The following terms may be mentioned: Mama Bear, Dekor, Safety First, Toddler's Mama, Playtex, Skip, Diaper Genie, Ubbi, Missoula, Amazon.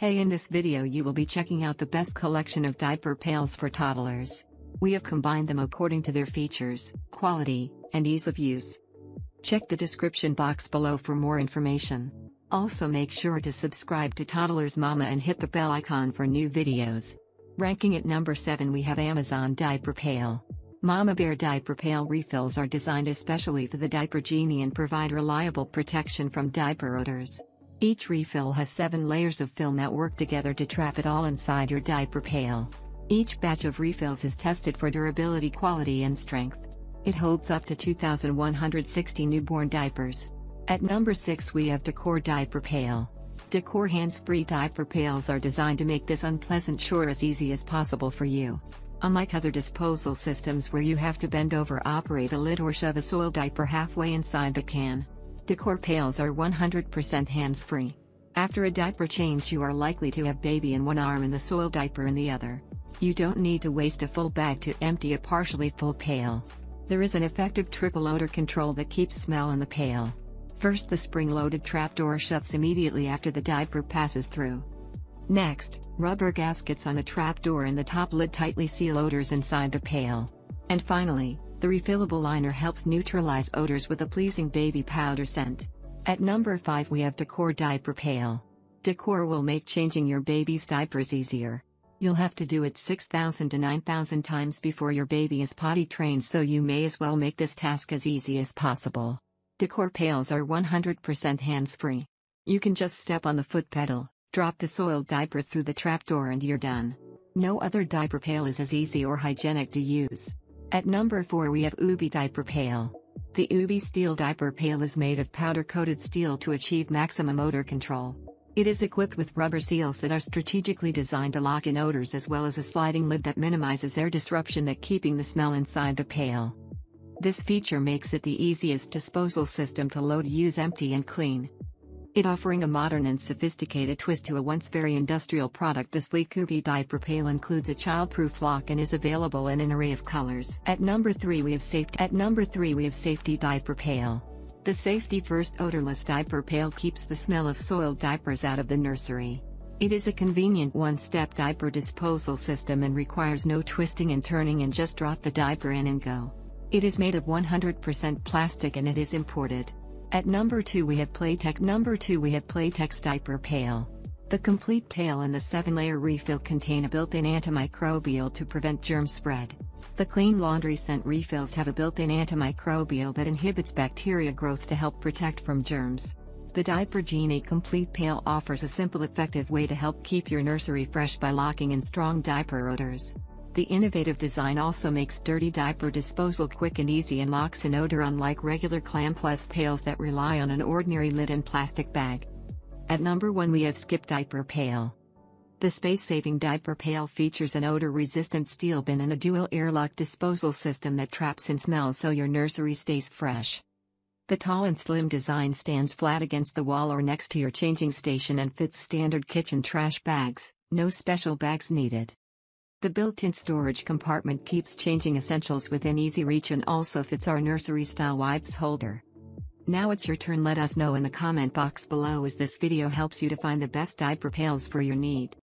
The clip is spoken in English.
Hey, in this video you will be checking out the best collection of diaper pails for toddlers. We have combined them according to their features, quality, and ease of use. Check the description box below for more information. Also make sure to subscribe to Toddler's Mama and hit the bell icon for new videos. Ranking at number 7 we have Amazon Diaper Pail. Mama Bear Diaper Pail refills are designed especially for the Diaper Genie and provide reliable protection from diaper odors. Each refill has 7 layers of film that work together to trap it all inside your diaper pail. Each batch of refills is tested for durability, quality, and strength. It holds up to 2,160 newborn diapers. At number 6 we have Dekor Diaper Pail. Dekor hands-free diaper pails are designed to make this unpleasant chore as easy as possible for you. Unlike other disposal systems where you have to bend over, operate a lid, or shove a soiled diaper halfway inside the can, Dekor pails are 100% hands-free. After a diaper change you are likely to have baby in one arm and the soiled diaper in the other. You don't need to waste a full bag to empty a partially full pail. There is an effective triple odor control that keeps smell in the pail. First, the spring-loaded trapdoor shuts immediately after the diaper passes through. Next, rubber gaskets on the trapdoor and the top lid tightly seal odors inside the pail. And finally, the refillable liner helps neutralize odors with a pleasing baby powder scent. At number 5 we have Dekor Diaper Pail. Dekor will make changing your baby's diapers easier. You'll have to do it 6,000 to 9,000 times before your baby is potty trained, so you may as well make this task as easy as possible. Dekor pails are 100% hands-free. You can just step on the foot pedal, drop the soiled diaper through the trapdoor, and you're done. No other diaper pail is as easy or hygienic to use. At number 4 we have Ubbi Diaper Pail. The Ubbi Steel Diaper Pail is made of powder-coated steel to achieve maximum odor control. It is equipped with rubber seals that are strategically designed to lock in odors, as well as a sliding lid that minimizes air disruption, that keeping the smell inside the pail. This feature makes it the easiest disposal system to load, use, empty, and clean. It offering a modern and sophisticated twist to a once very industrial product. This sleek Ubbi diaper pail includes a childproof lock and is available in an array of colors. At number 3 we have Safety Diaper Pail. The Safety First odorless diaper pail keeps the smell of soiled diapers out of the nursery. It is a convenient one-step diaper disposal system and requires no twisting and turning, and just drop the diaper in and go. It is made of 100% plastic and it is imported. At number 2 we have Playtex Diaper Pail. The complete pail and the 7-layer refill contain a built-in antimicrobial to prevent germ spread. The clean laundry scent refills have a built-in antimicrobial that inhibits bacteria growth to help protect from germs. The Diaper Genie complete pail offers a simple, effective way to help keep your nursery fresh by locking in strong diaper odors. The innovative design also makes dirty diaper disposal quick and easy, and locks in odor, unlike regular clampless pails that rely on an ordinary lid and plastic bag. At number 1 we have Skip Diaper Pail. The space-saving diaper pail features an odor-resistant steel bin and a dual airlock disposal system that traps in smell, so your nursery stays fresh. The tall and slim design stands flat against the wall or next to your changing station and fits standard kitchen trash bags, no special bags needed. The built-in storage compartment keeps changing essentials within easy reach and also fits our nursery-style wipes holder. Now it's your turn. Let us know in the comment box below as this video helps you to find the best diaper pails for your need.